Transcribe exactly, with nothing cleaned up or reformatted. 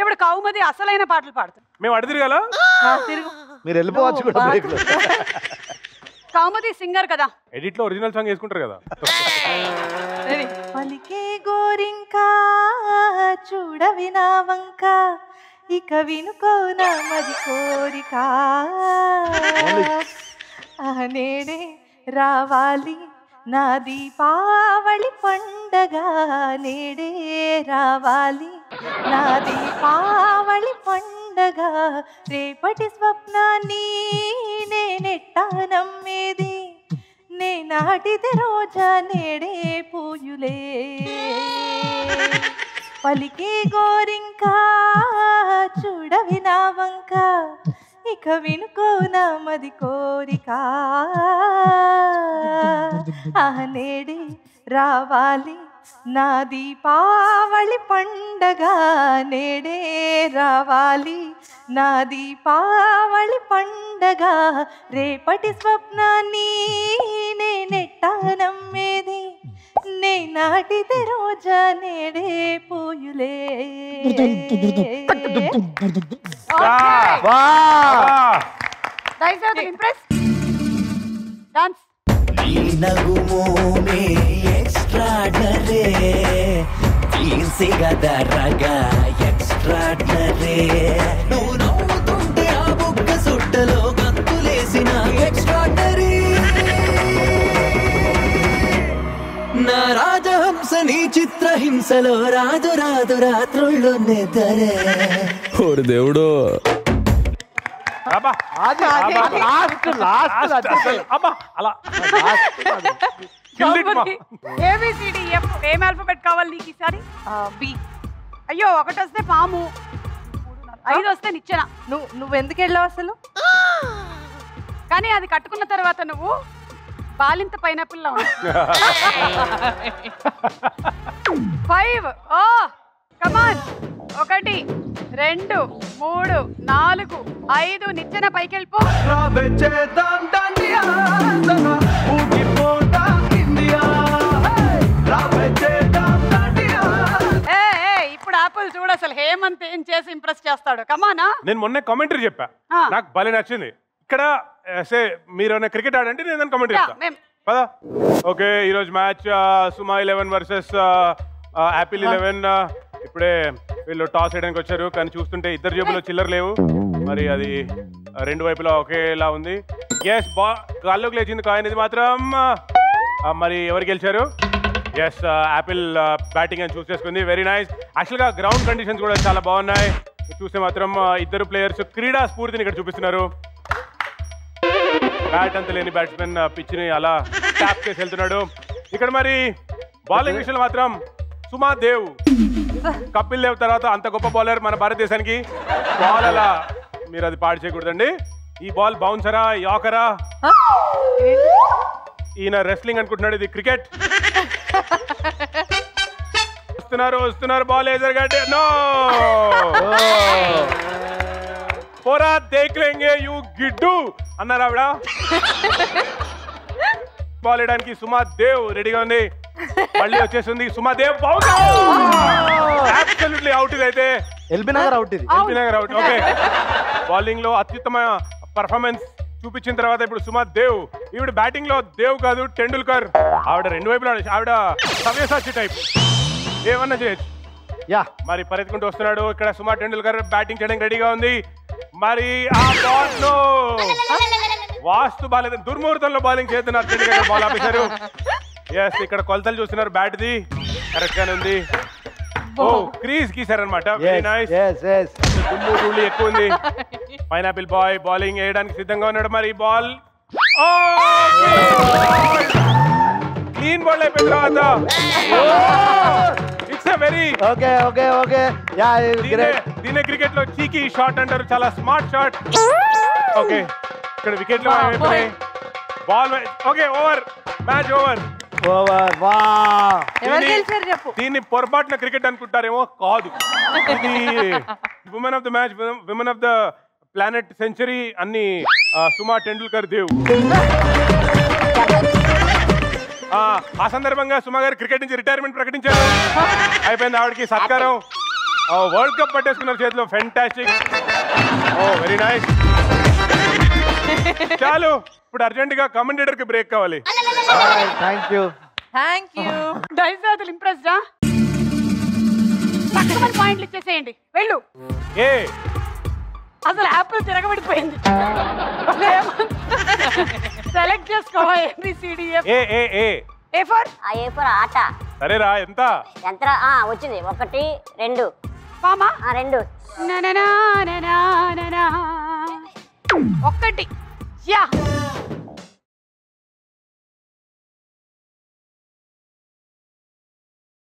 ఇప్పుడు కౌముది అసలైన పాటలు పాడుతాం మేము అడి తిరగాల తిరుగు మీరు వెళ్ళిపోవచ్చు కూడా బ్రేక్ లో కౌముది సింగర్ కదా ఎడిట్ లో ఒరిజినల్ సాంగ్ వేసుకుంటారు కదా రెడీ పలికే గోరింకా చూడవినా వంక ఇక వినుకోనా మరి కోరికా ఆనేనే రావాలి నా దీపావళి పండగ నేడే రావాలి నా దీపావళి పండగ రేపటి స్వప్నాన్ని నేనెట్టా నమ్మేది నే నాటిది రోజా నేడే పూయులే పలికే గోరింకా చూడవి నా వంక ఇక వినుకోనా మది కోరిక ఆనేడి రావాలి నా దీపావళి పండగ నేడే రావాలి నా దీపావళి పండగ రేపటి స్వప్నాన్ని నేనెట్టా నమ్మేది నే నాటిది రోజా నేడే పూయులే సుట్టలో గంతులేసిన ఎక్స్ట్రాడనరీ నా రాజహంస నీ చిత్రహింసలో రాదు రాదు రాత్రుల్లో నిద్రే ఓరు దేవుడో అబ్బా ఆది లాస్ట్ లాస్ట్ అసలు అబ్బా అలా A B C D F ఏం ఆల్ఫాబెట్ కావాలి నీకు ఈసారి బి అయ్యో ఒకటి వస్తే పాము ఐదు వస్తే నిచ్చెన నువ్వు నువ్వెందుకు వెళ్ళావు అసలు కానీ అది కట్టుకున్న తర్వాత నువ్వు బాలింత పైనాపిల్ లా ఫైవ్ ఓ కమాన్ ఒకటి రెండు మూడు నాలుగు ఐదు నిచ్చెన పైకి వెళ్ళిపో ఇప్పుడు ఆపిల్ చూడు అసలు హేమంత్ ఏం చేసి ఇంప్రెస్ చేస్తాడు కమానా నేను మొన్న కామెంటరీ చెప్పా నాకు భలే నచ్చింది ఇక్కడ మీరు క్రికెట్ ఆడంటే నేను కామెంటరీ చెప్తా పదా ఓకే ఈరోజు match Suma eleven versus apple eleven ఇప్పుడే వీళ్ళు టాస్ వేయడానికి వచ్చారు కానీ చూస్తుంటే ఇద్దరు జేబులో చిల్లర లేవు మరి అది రెండు వైపులా ఒకేలా ఉంది ఎస్ బా గాల్లోకి లేచింది కాయిన్ ఇది మాత్రం మరి ఎవరు గెలిచారు ఎస్ యాపిల్ బ్యాటింగ్ అని చూస్ చేసుకుంది వెరీ నైస్ యాక్చువల్గా గ్రౌండ్ కండిషన్స్ కూడా చాలా బాగున్నాయి చూస్తే మాత్రం ఇద్దరు ప్లేయర్స్ క్రీడా స్ఫూర్తిని ఇక్కడ చూపిస్తున్నారు బ్యాట్ అంత లేని బ్యాట్స్మెన్ పిచ్ని అలా ట్యాప్ చేసి వెళ్తున్నాడు ఇక్కడ మరి బౌలింగ్ విషయంలో మాత్రం సుమా దేవ్ కపిల్ దేవ్ తర్వాత అంత గొప్ప బౌలర్ మన భారతదేశానికి బాల్ అలా మీరు అది పాడు చేయకూడదండి ఈ బాల్ బౌన్సరా యాకరా ఈయన రెస్లింగ్ అనుకుంటున్నాడు ఇది క్రికెట్ వస్తున్నారు వస్తున్నారు బాల్ ఏజర్ గట్టే నో పోరా దేఖ్లేంగే యు గిడ్డు అన్నారు ఆవిడ బాల్ వేయడానికి సుమా దేవ్ రెడీగా ఉంది మళ్ళీ వచ్చేసింది సుమాదేవ్ అబ్సల్యూట్లీ అవుట్ ఇది అయితే ఎల్బీ నగర్ అవుట్ ఇది LB Nagar out okay bowling లో అత్యుత్తమ పర్ఫార్మెన్స్ చూపించిన తర్వాత ఇప్పుడు సుమాదేవ్ ఈవిడ బ్యాటింగ్ లో దేవ్ కాదు టెండూల్కర్ ఆవిడ రెండు వైపులా ఆవిడ సవ్యసాచి టైప్ ఏమన్నా చేయొచ్చు యా మరి పరిగెత్తుకుంటూ వస్తున్నాడు ఇక్కడ సుమా టెండూల్కర్ బ్యాటింగ్ చేయడానికి రెడీగా ఉంది మరి ఆ బాల్ లో వాస్తు బాలేదు దుర్ముహూర్తంలో బౌలింగ్ చేస్తున్నారు టెండూల్కర్ బాల్ ఆపేశారు ఎస్ ఇక్కడ కొలతలు చూస్తున్నారు బ్యాట్ ది కరెక్ట్ గానే ఉంది ఓ క్రీజ్ గీసారనమాట వెరీ నైస్ ఎక్కువ ఉంది పైనాపిల్ బాయ్ బౌలింగ్ వేయడానికి సిద్ధంగా ఉన్నాడు మరి బాల్ క్లీన్ బాల్ అయిపోయిన తర్వాత it's very okay okay okay yeah దీనే క్రికెట్ లో చీకీ షాట్ అంటారు చాలా స్మార్ట్ షాట్ ఓకే ఇక్కడ వికెట్లు అయిపోయాయి ball okay over match over దీన్ని పొరపాటున క్రికెట్ అనుకుంటారేమో కాదు women of the match women of the planet century అన్ని సుమా టెండూల్కర్ దేవ్ ఆ సందర్భంగా సుమా గారు క్రికెట్ నుంచి రిటైర్మెంట్ ప్రకటించారు. అయిపోయింది ఆవిడకి సత్కారం. వరల్డ్ కప్ పట్టేసుకున్నారు చేతిలో. ఫెంటాస్టిక్, ఓ వెరీ నైస్. చాలు, ఇప్పుడు అర్జెంట్ గా కమెంటేటర్ కి బ్రేక్ కావాలి. థ్యాంక్ యూ థ్యాంక్ యూ దైవాదులు ఇంప్రెస్ రా. తక్కువ పాయింట్లు ఇచ్చేసేయండి, వెళ్ళు. ఏ అసలు యాపిల్ తిరగబడిపోయింది. సెలెక్ట్ చేసుకోవా A A A A for ah A for ఆట. సరే రా, ఎంత ఎంత ఆ వచ్చింది? ఒకటి రెండు మామా ఆ రెండు నననా నననా నననా ఒకటి యా